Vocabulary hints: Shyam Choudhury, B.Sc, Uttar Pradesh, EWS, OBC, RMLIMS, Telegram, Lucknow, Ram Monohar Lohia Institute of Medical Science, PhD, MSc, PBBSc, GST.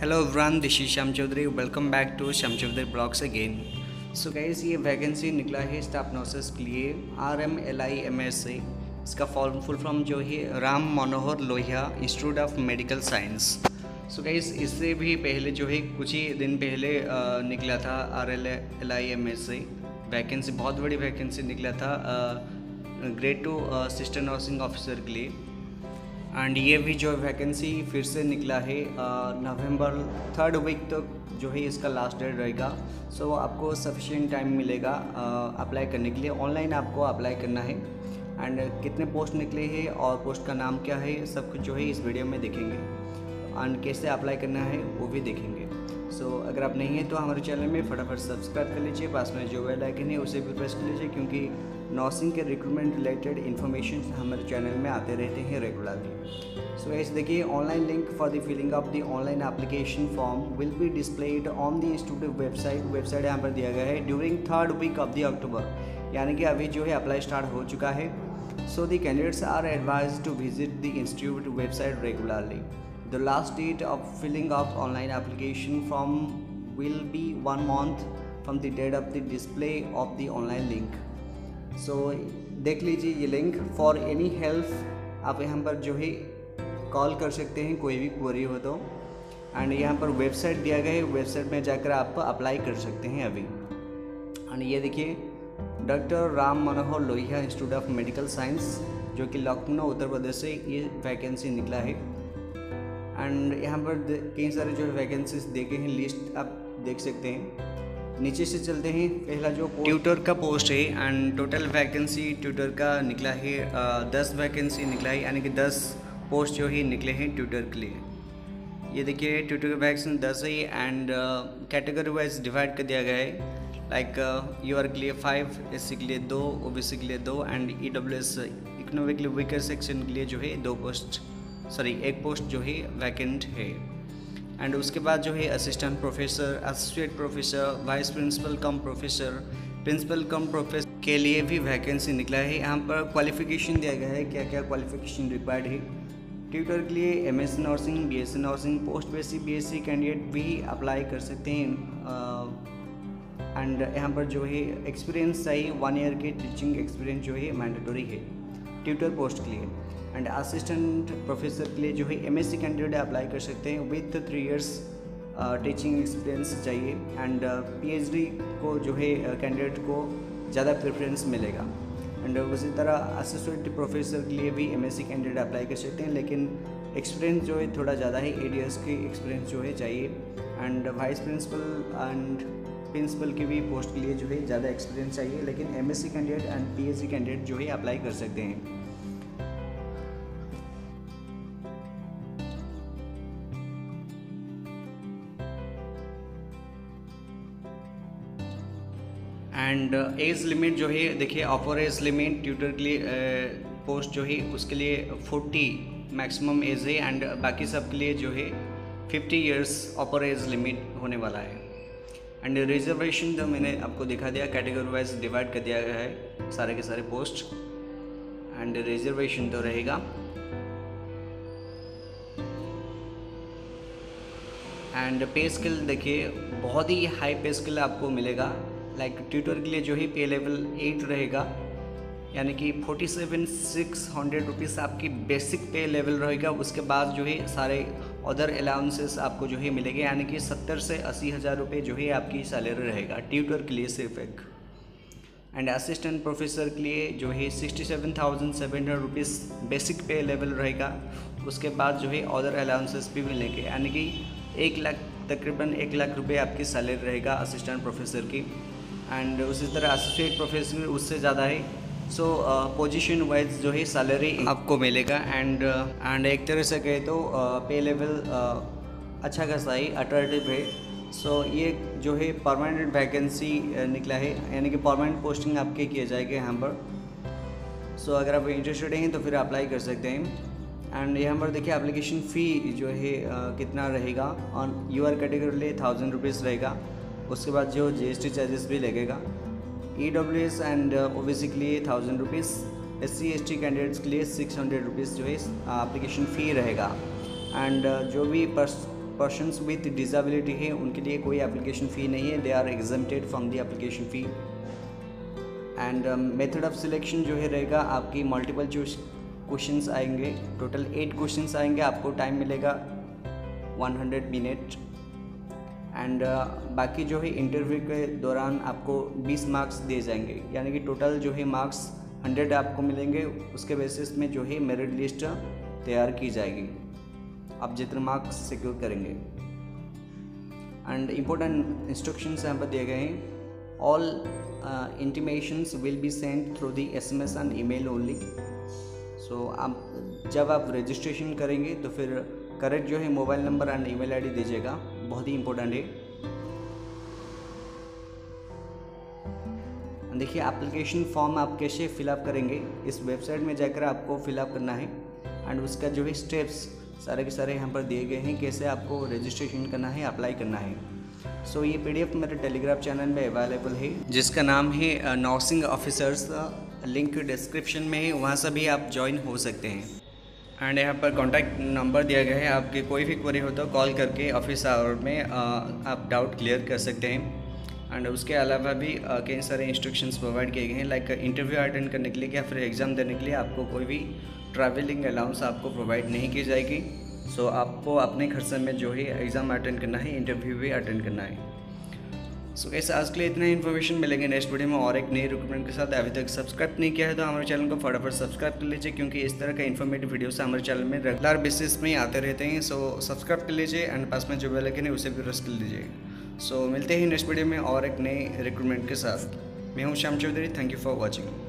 Hello everyone, this is Shyam Chaudhary. Welcome back to Shyam Chaudhary blogs again. So guys, ये vacancy निकला है staff nurses के लिए RMLIMS से। इसका फुल फॉर्म जो है Ram Manohar Lohia institute of medical science. So guys, इससे भी पहले जो है कुछ ही दिन पहले निकला था RLLIMS से वैकेंसी, बहुत बड़ी वैकेंसी निकला था ग्रेड 2 असिस्टेंट नर्सिंग ऑफिसर के लिए। एंड ये भी जो वैकेंसी फिर से निकला है नवंबर 3rd वीक तक जो है इसका लास्ट डेट रहेगा। सो आपको सफिशिएंट टाइम मिलेगा अप्लाई करने के लिए। ऑनलाइन आपको अप्लाई करना है। एंड कितने पोस्ट निकले हैं और पोस्ट का नाम क्या है, सब कुछ जो है इस वीडियो में देखेंगे। एंड कैसे अप्लाई करना है वो भी देखेंगे। सो अगर आप नहीं हैं तो हमारे चैनल में फटाफट सब्सक्राइब कर लीजिए, पास में जो बेल आइकन है उसे भी प्रेस कर लीजिए, क्योंकि नर्सिंग के रिक्रूटमेंट रिलेटेड इन्फॉर्मेशन हमारे चैनल में आते रहते हैं रेगुलरली। सो ऐसे देखिए, online link for the filling of the online application form will be displayed on the institute website यहाँ पर दिया गया है during 3rd week of the October, यानी कि अभी जो है अप्लाई स्टार्ट हो चुका है। So the candidates are advised to visit the institute website regularly. The last date of filling up online application form will be 1 month from the date of the display of the online link. So देख लीजिए ये link for any help आप यहाँ पर जो है call कर सकते हैं, कोई भी query हो तो। And यहाँ पर website दिया गया है, website में जाकर आप apply कर सकते हैं अभी। And ये देखिए, doctor Ram Manohar Lohia institute of medical science जो कि लखनऊ उत्तर प्रदेश से ये वैकेंसी निकला है। एंड यहाँ पर कई सारे जो वैकेंसीज देखे हैं, लिस्ट आप देख सकते हैं। नीचे से चलते हैं, पहला जो ट्यूटर का पोस्ट है। एंड टोटल वैकेंसी ट्यूटर का निकला है 10 वैकेंसी निकला है, यानी कि 10 पोस्ट जो है निकले हैं ट्यूटर के लिए। ये देखिए, ट्यूटर वैकेंसी 10 है। एंड कैटेगरी वाइज डिवाइड कर दिया गया है, लाइक यूआर के लिए 5, SC के लिए 2, OBC के लिए 2 and EWS economically weaker section के लिए जो है 1 पोस्ट जो है वैकेंट है। एंड उसके बाद जो है assistant professor, associate professor, vice principal cum professor, principal cum professor के लिए भी वैकेंसी निकला है। यहाँ पर क्वालिफिकेशन दिया गया है, क्या क्या क्वालिफिकेशन रिक्वायर्ड है। ट्यूटर के लिए MSc nursing, BSc nursing, post basic BSc candidate भी अप्लाई कर सकते हैं। एंड यहाँ पर जो है एक्सपीरियंस चाहिए, 1 ईयर के टीचिंग एक्सपीरियंस जो है मैंडेटरी है ट्यूटर पोस्ट के लिए। एंड असिस्टेंट प्रोफेसर के लिए जो है MSc कैंडिडेट अप्लाई कर सकते हैं विथ 3 ईयर्स टीचिंग एक्सपीरियंस चाहिए। एंड PhD को जो है कैंडिडेट को ज़्यादा प्रेफरेंस मिलेगा। एंड उसी तरह एसोसिएट प्रोफेसर के लिए भी MSc कैंडिडेट अप्लाई कर सकते हैं, लेकिन एक्सपीरियंस जो है थोड़ा ज़्यादा है, 8 ईयर्स की एक्सपीरियंस जो है चाहिए। And vice principal and principal की भी पोस्ट के लिए जो है ज़्यादा एक्सपीरियंस चाहिए, लेकिन MSc candidate and PhD candidate जो है अप्लाई कर सकते हैं। एंड एज लिमिट जो है देखिए, अपर एज लिमिट ट्यूटर के लिए पोस्ट जो है उसके लिए 40 मैक्सिमम एज है। एंड बाकी सब के लिए जो है 50 ईयर्स अपर एज लिमिट होने वाला है। एंड रिजर्वेशन तो मैंने आपको दिखा दिया, कैटेगरी वाइज डिवाइड कर दिया गया है सारे के सारे पोस्ट। एंड रिजर्वेशन तो रहेगा। एंड पे स्केल देखिए, बहुत ही हाई पे स्केल आपको मिलेगा। लाइक ट्यूटर के लिए जो है पे लेवल 8 रहेगा, यानी कि 47,600 रुपीज़ आपकी बेसिक पे लेवल रहेगा। उसके बाद जो है सारे अदर अलाउंसेस आपको जो है मिलेंगे, यानी कि 70 से 80 हज़ार रुपये जो है आपकी सैलरी रहेगा ट्यूटर के लिए सिर्फ एक। एंड असिस्टेंट प्रोफेसर के लिए जो है 67,700 रुपीज़ बेसिक पे लेवल रहेगा। उसके बाद जो है अदर अलाउंसेस भी मिलेंगे, यानी कि 1 लाख तकरीबन 1 लाख रुपये आपकी सैलरी रहेगा असिस्टेंट प्रोफेसर की। एंड उसी तरह एसोसिएट प्रोफेसर उससे ज़्यादा है। सो पोजीशन वाइज जो है सैलरी आपको मिलेगा। एंड एक तरह से कहे तो पे लेवल अच्छा खासा ही अट्रैक्टिव है। सो ये जो है परमानेंट वैकेंसी निकला है, यानी कि परमानेंट पोस्टिंग आपके किए जाएंगे यहाँ पर। सो अगर आप इंटरेस्टेड हैं तो फिर अप्लाई कर सकते हैं। एंड यहाँ पर देखिए, एप्लीकेशन फ़ी जो है कितना रहेगा। और यूआर कैटेगरी लिए 1000 रुपीज़ रहेगा। उसके बाद जो GST चार्जेस भी लगेगा। EWS एंड OBC के लिए 1000 रुपीज़, SC/ST कैंडिडेट्स के लिए 600 रुपीज़ जो है एप्लीकेशन फ़ी रहेगा। एंड जो भी पर्सन्स विद डिसेबिलिटी है उनके लिए कोई एप्लीकेशन फ़ी नहीं है, they are exempted from the application fee. And method of selection जो है रहेगा आपकी मल्टीपल चॉइस क्वेश्चंस आएंगे, टोटल 8 क्वेश्चंस आएंगे, आपको टाइम मिलेगा 100 मिनट। एंड बाकी जो है इंटरव्यू के दौरान आपको 20 मार्क्स दिए जाएंगे, यानी कि टोटल जो है मार्क्स 100 आपको मिलेंगे। उसके बेसिस में जो है मेरिट लिस्ट तैयार की जाएगी, आप जितने मार्क्स सिक्योर करेंगे। एंड इम्पोर्टेंट इंस्ट्रक्शंस यहाँ पर दिए गए हैं, all intimations will be sent through the SMS and email only। so आप जब आप रजिस्ट्रेशन करेंगे तो फिर करेक्ट जो है mobile number and email ID दीजिएगा, बहुत ही इम्पोर्टेंट है। देखिए एप्लीकेशन फॉर्म आप कैसे फिलअप करेंगे, इस वेबसाइट में जाकर आपको फिलअप करना है एंड उसका जो है स्टेप्स सारे के सारे यहाँ पर दिए गए हैं, कैसे आपको रजिस्ट्रेशन करना है, अप्लाई करना है। सो ये PDF मेरे टेलीग्राम चैनल में अवेलेबल है जिसका नाम है नर्सिंग ऑफिसर्स, लिंक डिस्क्रिप्शन में है, वहाँ से भी आप ज्वाइन हो सकते हैं। एंड यहाँ पर कॉन्टैक्ट नंबर दिया गया है, आपके कोई भी क्वेरी हो तो कॉल करके ऑफिस आवर में आप डाउट क्लियर कर सकते हैं। एंड उसके अलावा भी कई सारे इंस्ट्रक्शंस प्रोवाइड किए गए हैं, लाइक इंटरव्यू अटेंड करने के लिए या फिर एग्ज़ाम देने के लिए आपको कोई भी ट्रैवलिंग अलाउंस आपको प्रोवाइड नहीं की जाएगी। सो आपको अपने खर्चे में जो है एग्ज़ाम अटेंड करना है, इंटरव्यू भी अटेंड करना है। सो ऐसे आज के लिए इतना इन्फॉर्मेशन मिलेंगे नेक्स्ट वीडियो में और एक नई रिक्रूटमेंट के साथ। अभी तक सब्सक्राइब नहीं किया है तो हमारे चैनल को फटाफट सब्सक्राइब कर लीजिए, क्योंकि इस तरह का इन्फॉर्मेटिव वीडियोस हमारे चैनल में रेगुलर बेसिस में आते रहते हैं। सो सब्सक्राइब कर लीजिए एंड पास में जो बेल आइकन है उसे भी प्रेस कर लीजिए। सो मिलते हैं नेक्स्ट वीडियो में और एक नए रिक्रूटमेंट के साथ। मैं हूँ Shyam Chaudhary, thank you for watching.